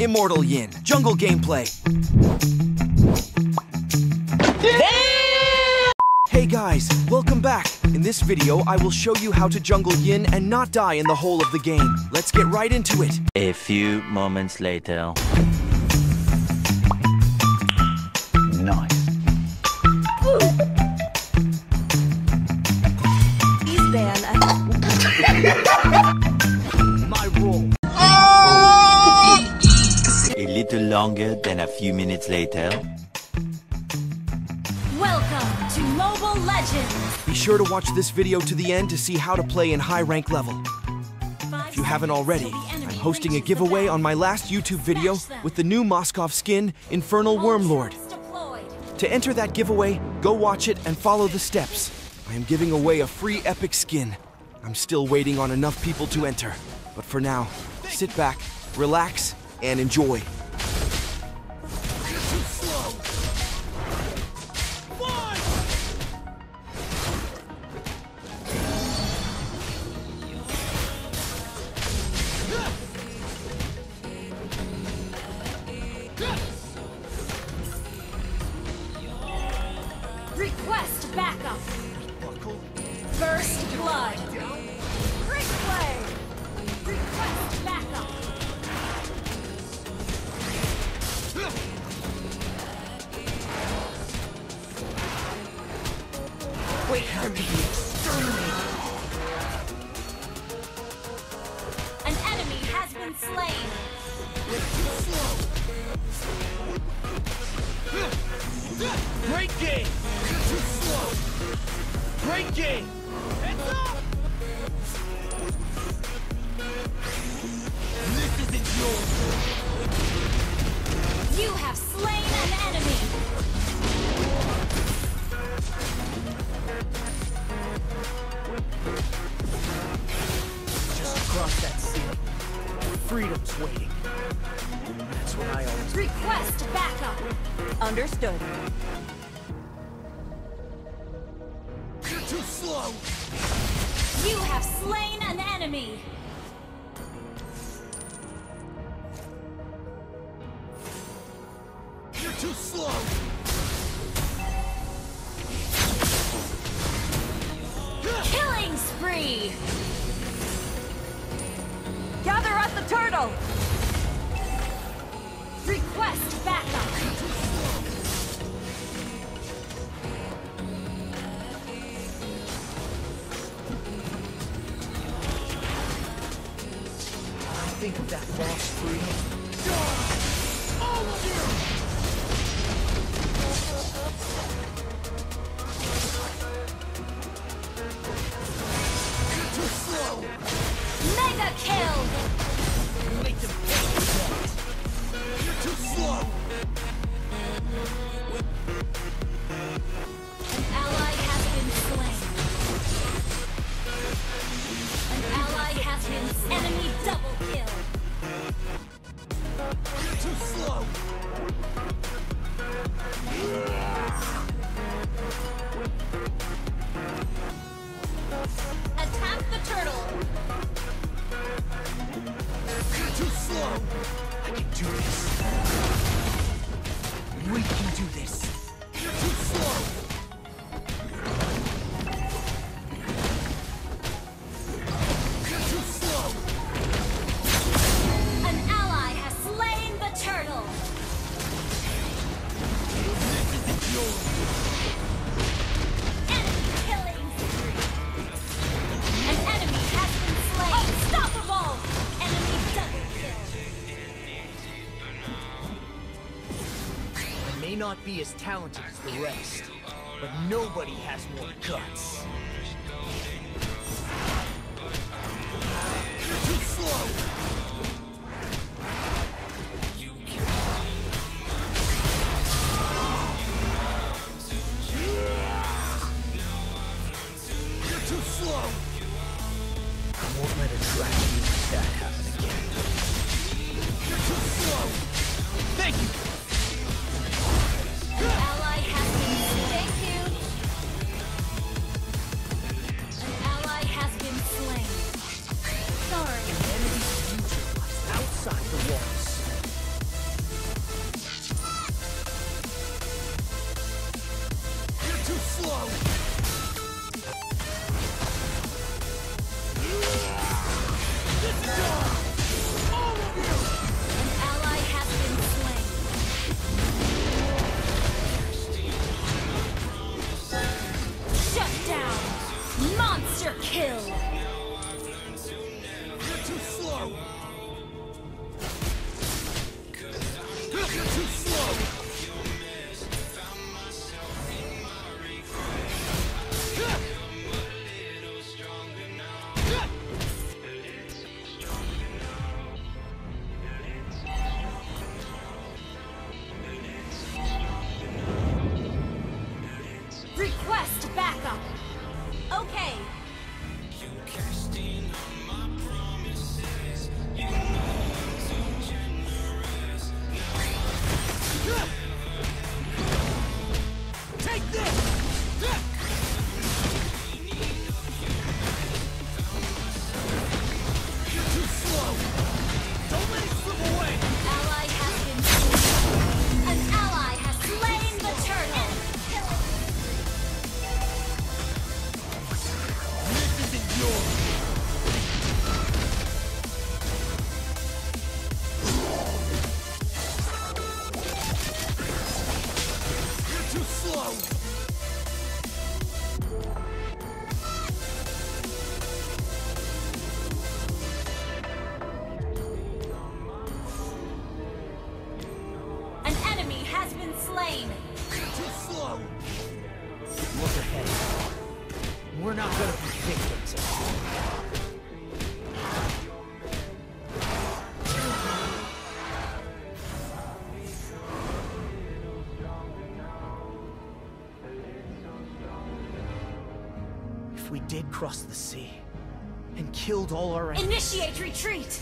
Immortal Yin. Jungle gameplay. Hey guys, welcome back. In this video, I will show you how to jungle Yin and not die in the whole of the game. Let's get right into it. A few moments later. Nice. Longer than a few minutes later. Welcome to Mobile Legends! Be sure to watch this video to the end to see how to play in high rank level. If you haven't already, I'm hosting a giveaway on my last YouTube video with the new Moskov skin, Infernal Wormlord. To enter that giveaway, go watch it and follow the steps. I am giving away a free epic skin. I'm still waiting on enough people to enter. But for now, sit back, relax, and enjoy. Request backup. First blood. Break play. Request backup. Wait for me. Exterminate. An enemy has been slain. Break game. Great game! Heads up! This isn't yours! You have slain an enemy! Just cross that ceiling. Freedom's waiting. That's what I always do. Request backup! Understood. You have slain an enemy! You're too slow! Killing spree! Gather up the turtle! Request backup! Think of that lost freedom. All of you! You're too slow! Mega kill! Make them pay for that! You're too slow! An ally has been slain. An ally has been slain. Enemy double kill. Too slow! Attack the turtle! Too slow! I can do this! We can do this! You're too slow! Not be as talented as the rest, but nobody has more guts. You're too slow! You're too slow! I won't let a trap you let that happen again. You're too slow! Thank you! slain. Too slow. Look ahead. We're not gonna be victims of this. If we did cross the sea and killed all our enemies, initiate retreat.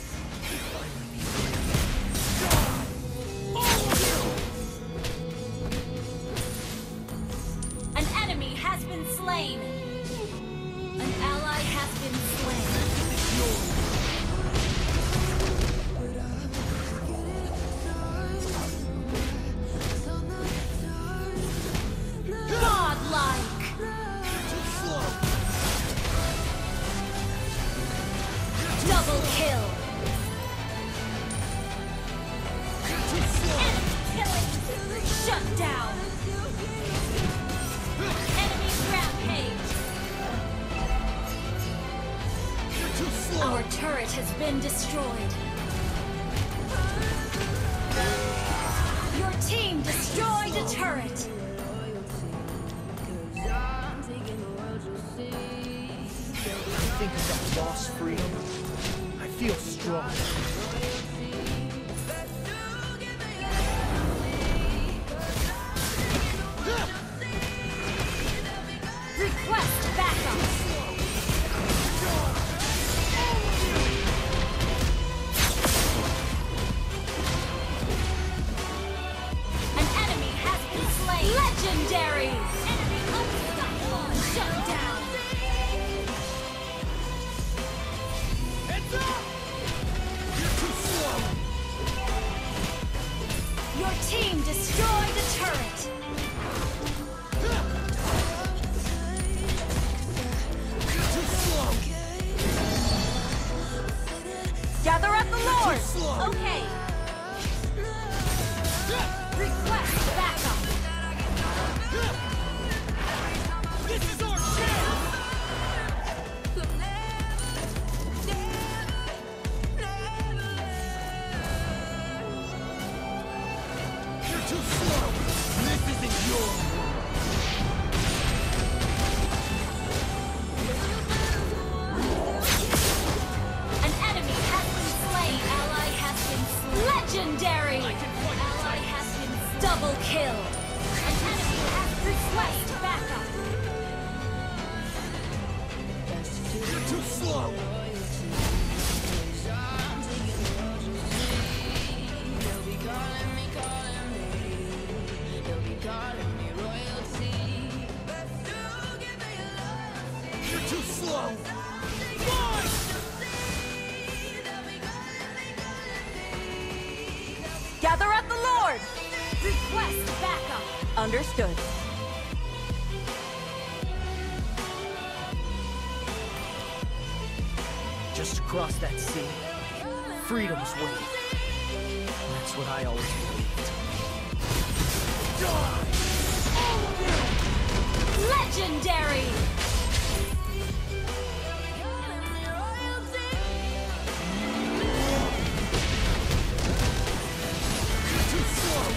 Understood. Just across that sea, freedom's waiting. That's what I always believed. Die! Legendary! You're too slow!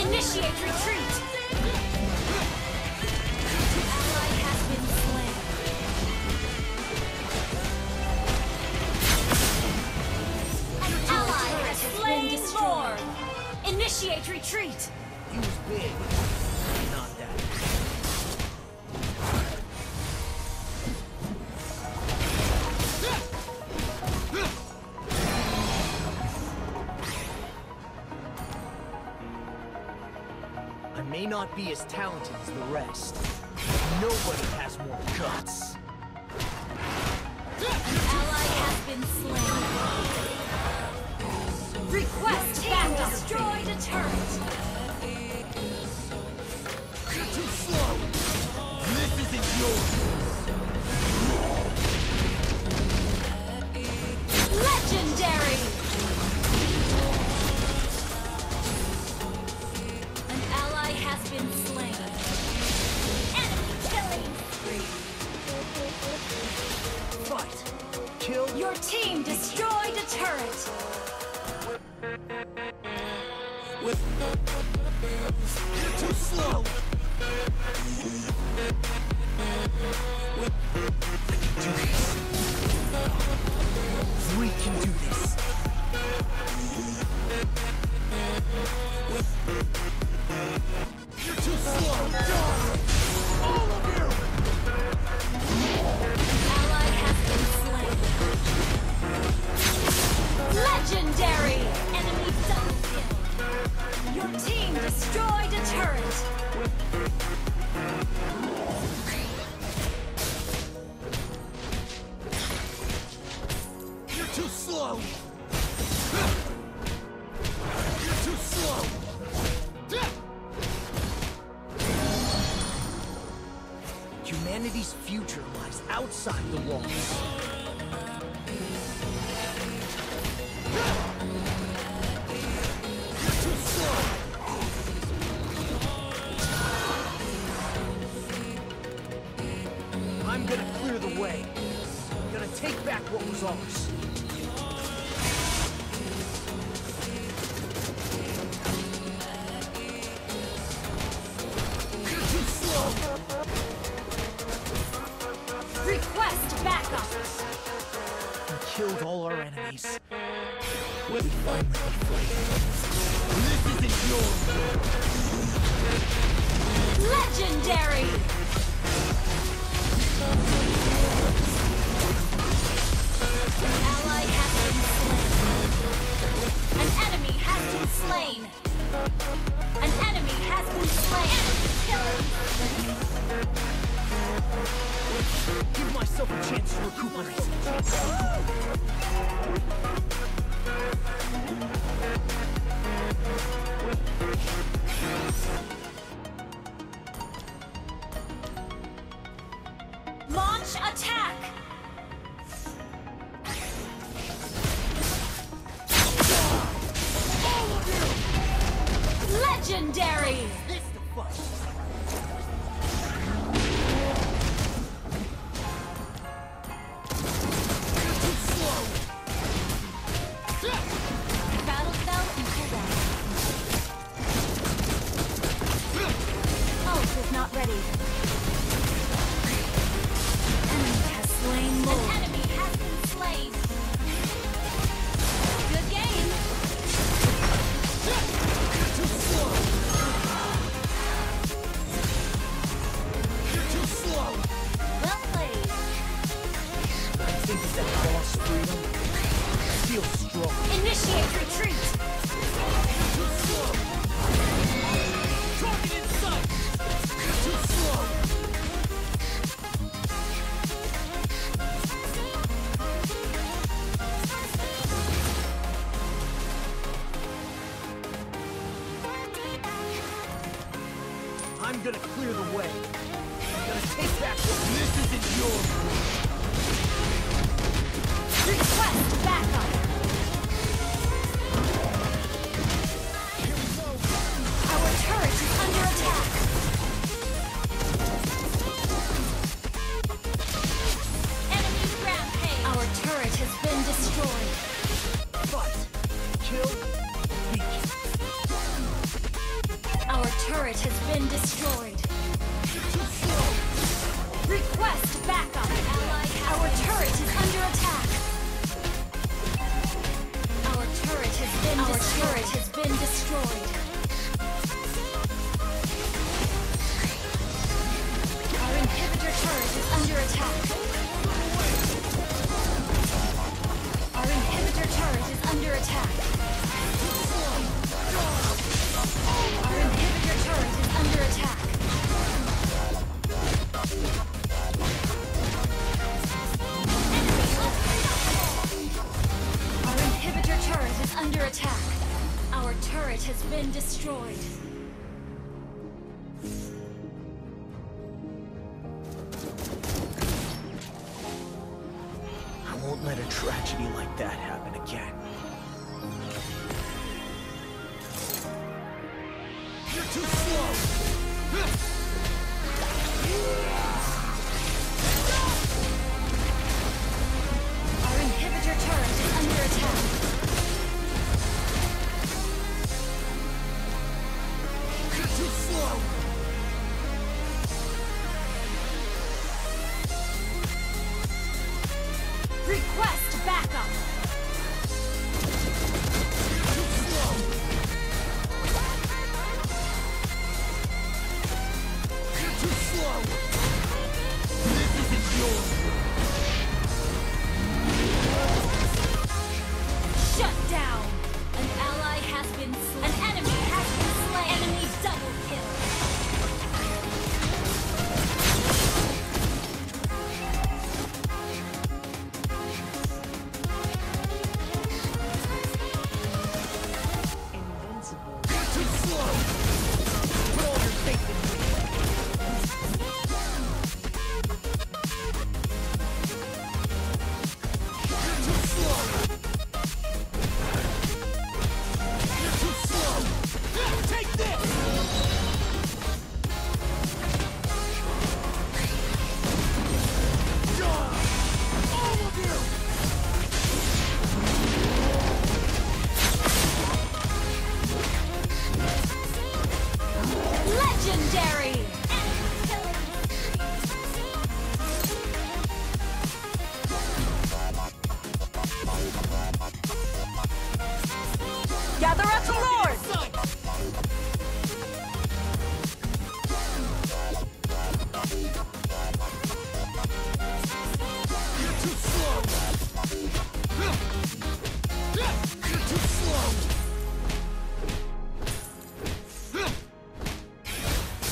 Initiate retreat! The ally has been slain. An ally has been destroyed. Initiate retreat! He was big. Not that. May not be as talented as the rest, but nobody has more guts. An ally has been slain. Request backup. Destroy the turret. You're too slow. This isn't yours. Legendary. Has been slain. Enemy killing. Fight. Kill. Your team destroyed a turret. You're too slow. We can do this. You're too slow. Die. All of you. Ally has been slain. Legendary. Enemy double kill. Your team destroyed a turret. Too slow. You're too slow. Humanity's future lies outside the walls. You're too slow. I'm gonna clear the way. I'm gonna take back what was ours. Request backup. We killed all our enemies. We'll finally be free. This isn't yours. Legendary. An ally has been slain. An enemy has been slain. An enemy has been slain. Enemy killer. Give myself a chance to recuperate. Launch attack! All of you! Legendary! This the fight! Our inhibitor turret is under attack. Gather up the Lord! You're too slow! You're too slow!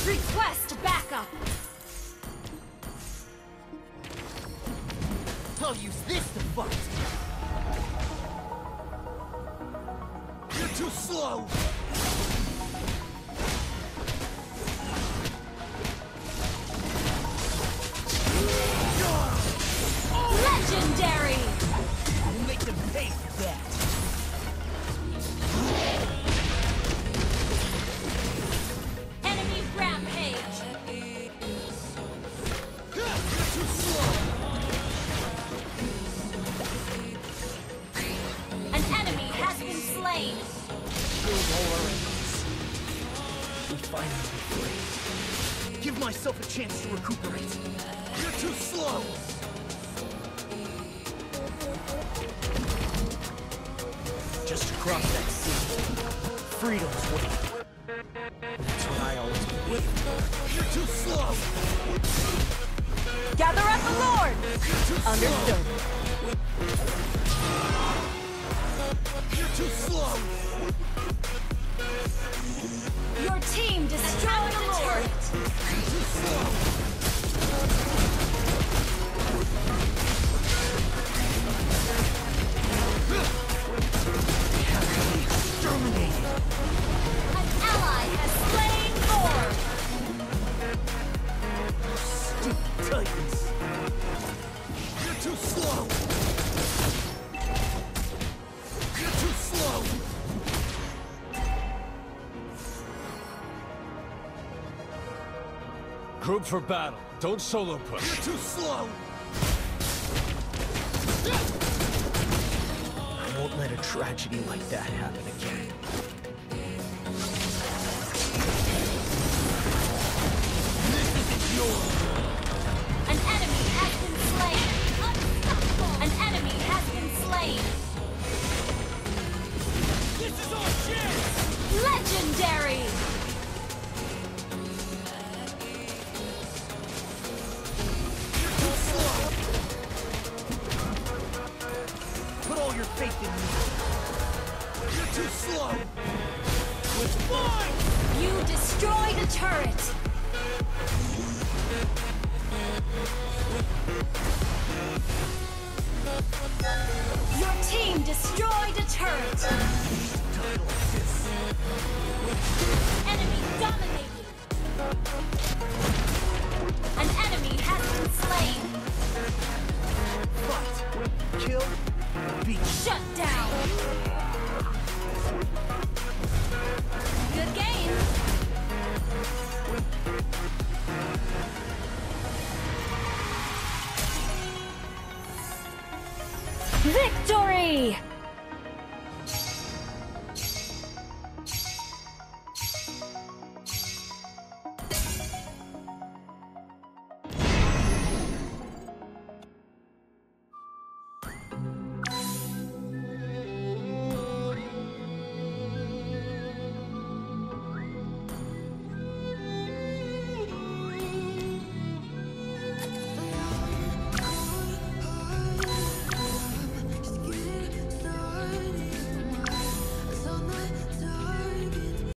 Request backup! I'll use this to fight! Too slow! Legendary! We'll make them pay for that! Enemy rampage! Too slow! An enemy has been slain! Give myself a chance to recuperate. You're too slow. Just across that sea, freedom's way. That's what I always believe. You're too slow. Gather up the Lord. Understood. You're too slow. Your team destroyed the Lord! Exterminated! An ally has slain Thor! Stupid Titans! You're too slow! You're too slow! Group for battle. Don't solo push. You're too slow. I won't let a tragedy like that happen again. This isn't yours. An enemy has been slain. Unstoppable. An enemy has been slain. This is our chance. Legendary. Faith in me. You're too slow. It's fine. You destroyed a turret. Your team destroyed a turret. Enemy dominating. An enemy has been slain. Fight. Kill. Be shut down! Good game! Victory!